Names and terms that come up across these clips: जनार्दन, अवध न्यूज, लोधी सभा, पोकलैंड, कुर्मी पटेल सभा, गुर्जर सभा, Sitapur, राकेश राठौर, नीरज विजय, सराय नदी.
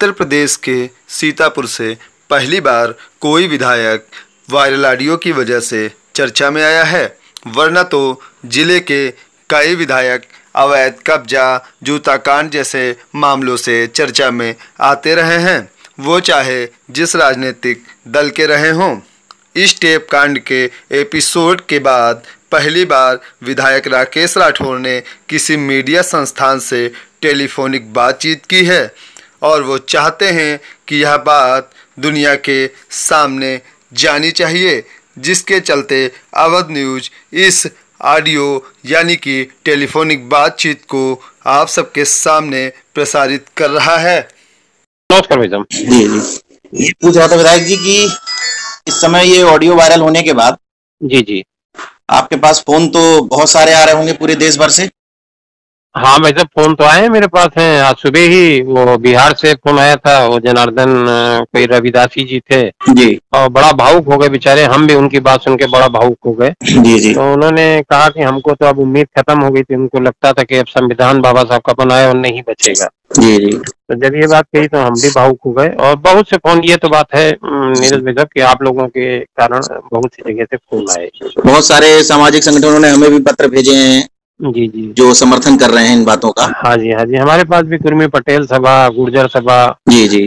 उत्तर प्रदेश के सीतापुर से पहली बार कोई विधायक वायरल ऑडियो की वजह से चर्चा में आया है, वरना तो जिले के कई विधायक अवैध कब्जा, जूता कांड जैसे मामलों से चर्चा में आते रहे हैं, वो चाहे जिस राजनीतिक दल के रहे हों। इस टेप कांड के एपिसोड के बाद पहली बार विधायक राकेश राठौर ने किसी मीडिया संस्थान से टेलीफोनिक बातचीत की है और वो चाहते हैं कि यह बात दुनिया के सामने जानी चाहिए, जिसके चलते अवध न्यूज इस ऑडियो यानी कि टेलीफोनिक बातचीत को आप सबके सामने प्रसारित कर रहा है। नमस्कार भाई साहब। जी ये पूछ रहा था विधायक जी कि इस समय ये ऑडियो वायरल होने के बाद जी आपके पास फोन तो बहुत सारे आ रहे होंगे पूरे देश भर से। हाँ भाई साहब, फोन तो आए मेरे पास हैं। आज सुबह ही वो बिहार से फोन आया था, वो जनार्दन कोई रविदासी जी थे जी, और बड़ा भावुक हो गए बेचारे। हम भी उनकी बात सुन के बड़ा भावुक हो गए जी। तो उन्होंने कहा कि हमको तो अब उम्मीद खत्म हो गई थी, उनको लगता था कि अब संविधान बाबा साहब का बनाया और नहीं बचेगा जी। तो जब ये बात कही तो हम भी भावुक हो गए और बहुत से फोन। ये तो बात है नीरज विजय की आप लोगों के कारण बहुत सी जगह से फोन आए। बहुत सारे सामाजिक संगठनों ने हमें भी पत्र भेजे हैं जी जो समर्थन कर रहे हैं इन बातों का। हाँ जी हमारे पास भी कुर्मी पटेल सभा, गुर्जर सभा जी,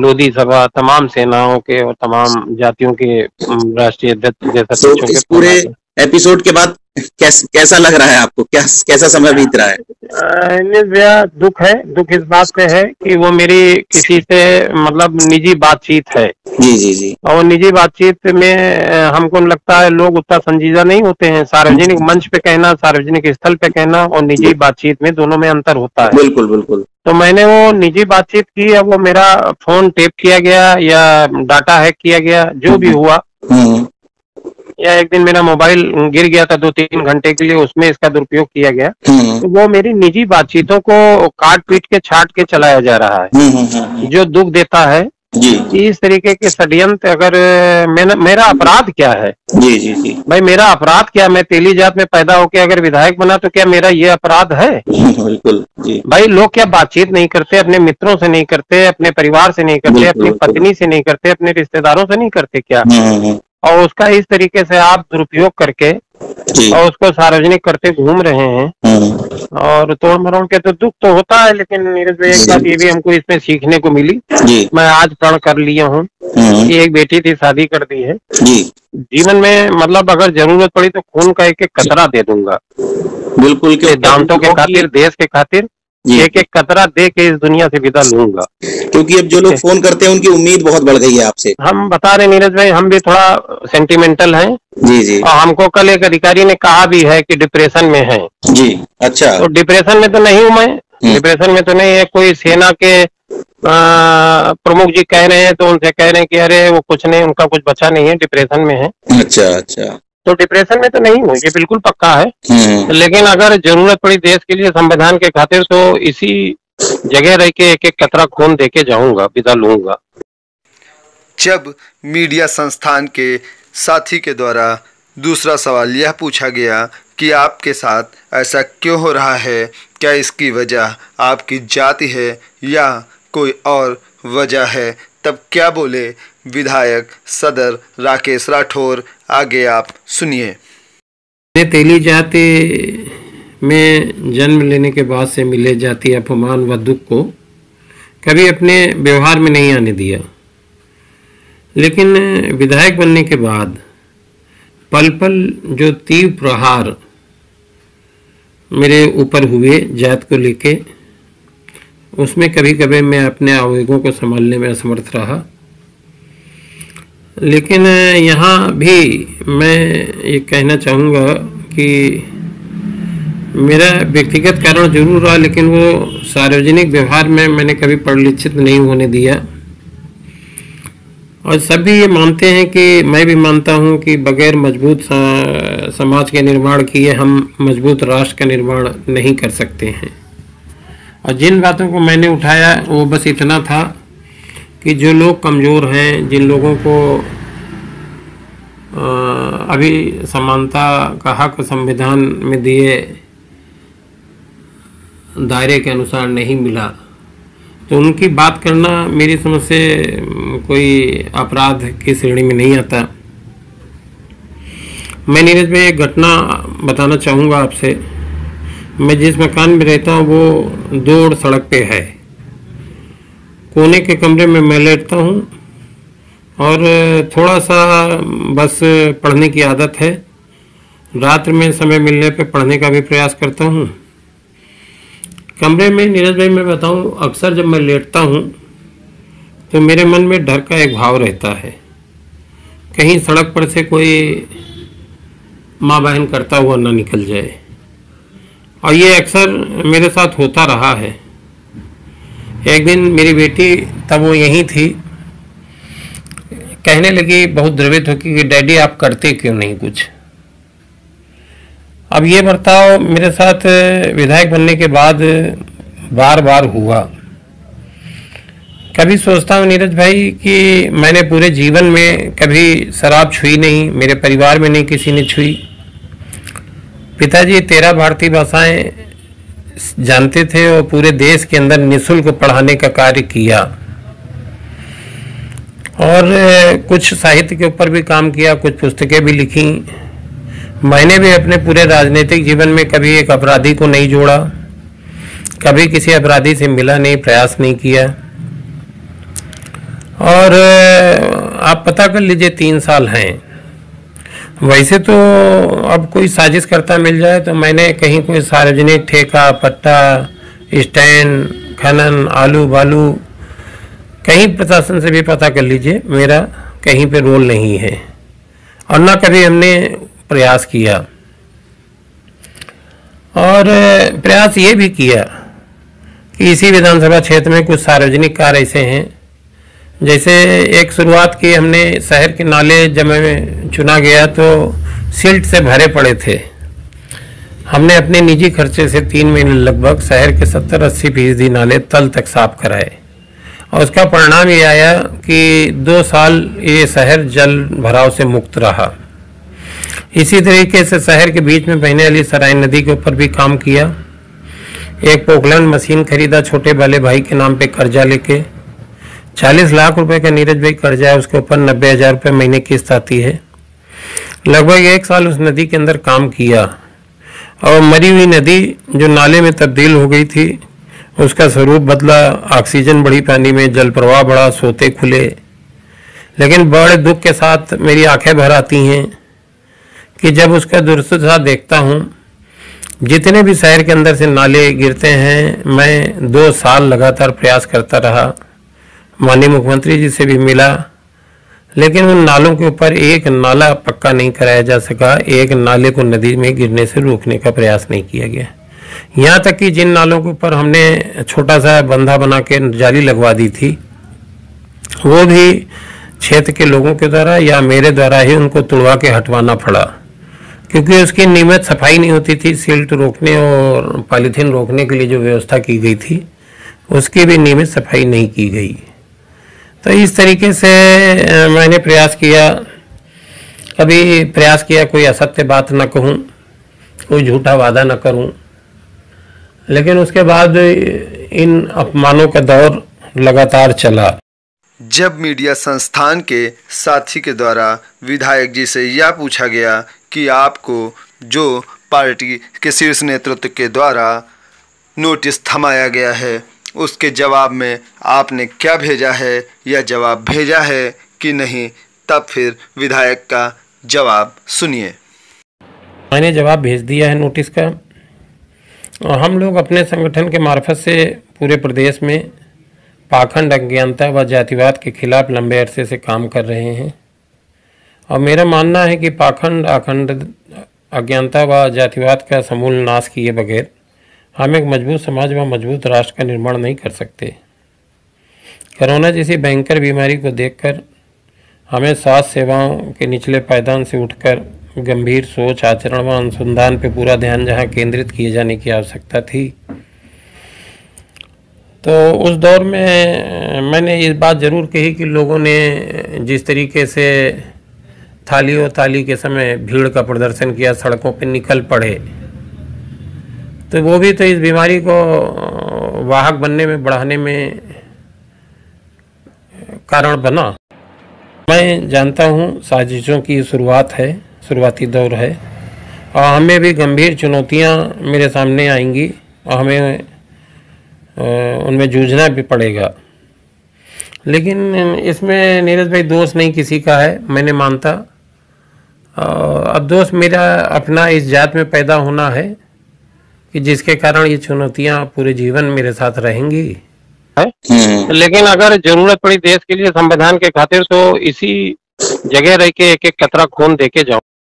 लोधी सभा, तमाम सेनाओं के और तमाम जातियों के राष्ट्रीय अध्यक्ष जैसा। तो इस पूरे एपिसोड के बाद कैसा लग रहा है आपको, कैसा समय बीत रहा है? भैया दुख इस बात पे है कि वो मेरी किसी से मतलब निजी बातचीत है जी। और निजी बातचीत में हमको लगता है लोग उतना संजीदा नहीं होते हैं। सार्वजनिक मंच पे कहना, सार्वजनिक स्थल पे कहना और निजी बातचीत में, दोनों में अंतर होता है। बिल्कुल। तो मैंने वो निजी बातचीत की। अब वो मेरा फोन टेप किया गया या डाटा हैक किया गया, जो भी हुआ। या एक दिन मेरा मोबाइल गिर गया था 2-3 घंटे के लिए, उसमें इसका दुरुपयोग किया गया। तो वो मेरी निजी बातचीतों को काट पीट के छाट के चलाया जा रहा है, जो दुख देता है जी। इस तरीके के षड्यंत्र, अगर मेरा अपराध क्या है जी। भाई मेरा अपराध क्या? मैं तेली जात में पैदा होके अगर विधायक बना तो क्या मेरा ये अपराध है? बिल्कुल जी। भाई लोग क्या बातचीत नहीं करते? अपने मित्रों से नहीं करते, अपने परिवार से नहीं करते, अपनी पत्नी से नहीं करते, अपने रिश्तेदारों से नहीं करते क्या? और उसका इस तरीके से आप दुरुपयोग करके और उसको सार्वजनिक करते घूम रहे हैं और तोड़ मरोड़ के, तो दुख तो होता है। लेकिन नीरज भाई एक बात ये भी हमको इसमें सीखने को मिली। मैं आज प्रण कर लिया हूँ कि एक बेटी थी, शादी कर दी है जीवन में, मतलब अगर जरूरत पड़ी तो खून का एक एक कतरा दे दूंगा। बिल्कुल के दामतों के खातिर, देश के खातिर एक कतरा दे के इस दुनिया से विदा लूंगा। क्योंकि अब जो लोग फोन करते हैं उनकी उम्मीद बहुत बढ़ गई है आपसे। हम बता रहे नीरज भाई, हम भी थोड़ा सेंटिमेंटल हैं जी। और हमको कल एक अधिकारी ने कहा भी है कि डिप्रेशन में है जी। अच्छा, तो डिप्रेशन में तो नहीं हूँ मैं, डिप्रेशन में तो नहीं है। कोई सेना के प्रमुख जी कह रहे हैं तो उनसे कह रहे हैं कि अरे वो कुछ नहीं, उनका कुछ बचा नहीं है, डिप्रेशन में है। अच्छा, तो डिप्रेशन में तो नहीं हूँ, ये बिल्कुल पक्का है। लेकिन अगर जरूरत पड़ी देश के लिए, संविधान के खातिर, तो इसी जगह रह के एक एक कतरा खून देके जाऊंगा, विदा लूंगा। जब मीडिया संस्थान के साथी के द्वारा दूसरा सवाल यह पूछा गया कि आपके साथ ऐसा क्यों हो रहा है, क्या इसकी वजह आपकी जाति है या कोई और वजह है, तब क्या बोले विधायक सदर राकेश राठौर, आगे आप सुनिए। मैं तेली जाति में जन्म लेने के बाद से मिले जाति अपमान व दुख को कभी अपने व्यवहार में नहीं आने दिया, लेकिन विधायक बनने के बाद पल पल जो तीव्र प्रहार मेरे ऊपर हुए जात को लेके, उसमें कभी कभी मैं अपने आवेगों को संभालने में असमर्थ रहा। लेकिन यहाँ भी मैं ये कहना चाहूँगा कि मेरा व्यक्तिगत कारण जरूर रहा, लेकिन वो सार्वजनिक व्यवहार में मैंने कभी परिलक्षित नहीं होने दिया। और सभी ये मानते हैं कि मैं भी मानता हूँ कि बगैर मजबूत समाज के निर्माण किए हम मजबूत राष्ट्र का निर्माण नहीं कर सकते हैं। और जिन बातों को मैंने उठाया वो बस इतना था कि जो लोग कमज़ोर हैं, जिन लोगों को अभी समानता का हक संविधान में दिए दायरे के अनुसार नहीं मिला, तो उनकी बात करना मेरी समझ से कोई अपराध की श्रेणी में नहीं आता। मैं नीरज भाई एक घटना बताना चाहूँगा आपसे। मैं जिस मकान में रहता हूँ वो 2 ओर सड़क पे है। कोने के कमरे में मैं लेटता हूँ और थोड़ा सा बस पढ़ने की आदत है। रात में समय मिलने पे पढ़ने का भी प्रयास करता हूँ। कमरे में नीरज भाई मैं बताऊँ, अक्सर जब मैं लेटता हूँ तो मेरे मन में डर का एक भाव रहता है, कहीं सड़क पर से कोई माँ बहन करता हुआ ना निकल जाए। और ये अक्सर मेरे साथ होता रहा है। एक दिन मेरी बेटी, तब वो यहीं थी, कहने लगी बहुत द्रवित होकर कि डैडी आप करते क्यों नहीं कुछ। अब ये बर्ताव मेरे साथ विधायक बनने के बाद बार बार हुआ। कभी सोचता हूँ नीरज भाई कि मैंने पूरे जीवन में कभी शराब छुई नहीं, मेरे परिवार में नहीं किसी ने छुई। पिताजी 13 भारतीय भाषाएं जानते थे और पूरे देश के अंदर निःशुल्क पढ़ाने का कार्य किया और कुछ साहित्य के ऊपर भी काम किया, कुछ पुस्तकें भी लिखी। मैंने भी अपने पूरे राजनीतिक जीवन में कभी एक अपराधी को नहीं जोड़ा, कभी किसी अपराधी से मिला नहीं, प्रयास नहीं किया। और आप पता कर लीजिए 3 साल हैं। वैसे तो अब कोई साजिश करता मिल जाए तो मैंने कहीं कोई सार्वजनिक ठेका, पट्टा, स्टैंड, खनन, आलू बालू, कहीं प्रशासन से भी पता कर लीजिए, मेरा कहीं पे रोल नहीं है और ना कभी हमने प्रयास किया। और प्रयास ये भी किया कि इसी विधानसभा क्षेत्र में कुछ सार्वजनिक कार्य ऐसे हैं, जैसे एक शुरुआत की हमने, शहर के नाले जब मैं चुना गया तो सिल्ट से भरे पड़े थे। हमने अपने निजी खर्चे से 3 महीने लगभग शहर के 70-80% नाले तल तक साफ कराए और उसका परिणाम ये आया कि 2 साल ये शहर जल भराव से मुक्त रहा। इसी तरीके से शहर के बीच में बहने वाली सराय नदी के ऊपर भी काम किया। एक पोकलैंड मशीन खरीदा छोटे वाले भाई के नाम पे कर्जा लेके, 40 लाख रुपए का नीरज भाई कर्जा है, उसके ऊपर 90,000 रुपये महीने किस्त आती है। लगभग 1 साल उस नदी के अंदर काम किया और मरी हुई नदी जो नाले में तब्दील हो गई थी उसका स्वरूप बदला, ऑक्सीजन बढ़ी पानी में, जल प्रवाह बढ़ा, सोते खुले। लेकिन बड़े दुख के साथ मेरी आंखें भर आती हैं कि जब उसका दुर्दशा देखता हूं, जितने भी शहर के अंदर से नाले गिरते हैं। मैं 2 साल लगातार प्रयास करता रहा, माननीय मुख्यमंत्री जी से भी मिला, लेकिन उन नालों के ऊपर एक नाला पक्का नहीं कराया जा सका, एक नाले को नदी में गिरने से रोकने का प्रयास नहीं किया गया। यहाँ तक कि जिन नालों के ऊपर हमने छोटा सा बंधा बना के जाली लगवा दी थी वो भी क्षेत्र के लोगों के द्वारा या मेरे द्वारा ही उनको तुड़वा के हटवाना पड़ा, क्योंकि उसकी नियमित सफाई नहीं होती थी। सिल्ट रोकने और पॉलीथीन रोकने के लिए जो व्यवस्था की गई थी उसकी भी नियमित सफाई नहीं की गई। तो इस तरीके से मैंने प्रयास किया, कभी प्रयास किया कोई असत्य बात ना कहूँ, कोई झूठा वादा ना करूँ। लेकिन उसके बाद इन अपमानों का दौर लगातार चला। जब मीडिया संस्थान के साथी के द्वारा विधायक जी से यह पूछा गया कि आपको जो पार्टी के शीर्ष नेतृत्व के द्वारा नोटिस थमाया गया है उसके जवाब में आपने क्या भेजा है, या जवाब भेजा है कि नहीं, तब फिर विधायक का जवाब सुनिए। मैंने जवाब भेज दिया है नोटिस का। और हम लोग अपने संगठन के मार्फत से पूरे प्रदेश में पाखंड, अज्ञानता व जातिवाद के खिलाफ लंबे अरसे से काम कर रहे हैं। और मेरा मानना है कि पाखंड, अखंड, अज्ञानता व जातिवाद का समूल नाश किए बगैर हम एक मजबूत समाज व मजबूत राष्ट्र का निर्माण नहीं कर सकते। कोरोना जैसी भयंकर बीमारी को देखकर हमें स्वास्थ्य सेवाओं के निचले पायदान से उठकर गंभीर सोच, आचरण व अनुसंधान पर पूरा ध्यान जहां केंद्रित किए जाने की आवश्यकता थी। तो उस दौर में मैंने इस बात ज़रूर कही कि लोगों ने जिस तरीके से थाली और ताली के समय भीड़ का प्रदर्शन किया, सड़कों पर निकल पड़े, तो वो भी तो इस बीमारी को वाहक बनने में, बढ़ाने में कारण बना। मैं जानता हूं साजिशों की शुरुआत है, शुरुआती दौर है, और हमें भी गंभीर चुनौतियां मेरे सामने आएंगी और हमें उनमें जूझना भी पड़ेगा। लेकिन इसमें नीरज भाई दोष नहीं किसी का है, मैंने मानता। अब दोष मेरा अपना इस जात में पैदा होना है कि जिसके कारण ये चुनौतियां पूरे जीवन मेरे साथ रहेंगी। लेकिन अगर जरूरत पड़ी देश के लिए, संविधान के खातिर, तो इसी जगह रह के एक एक कतरा खून देके जाओ।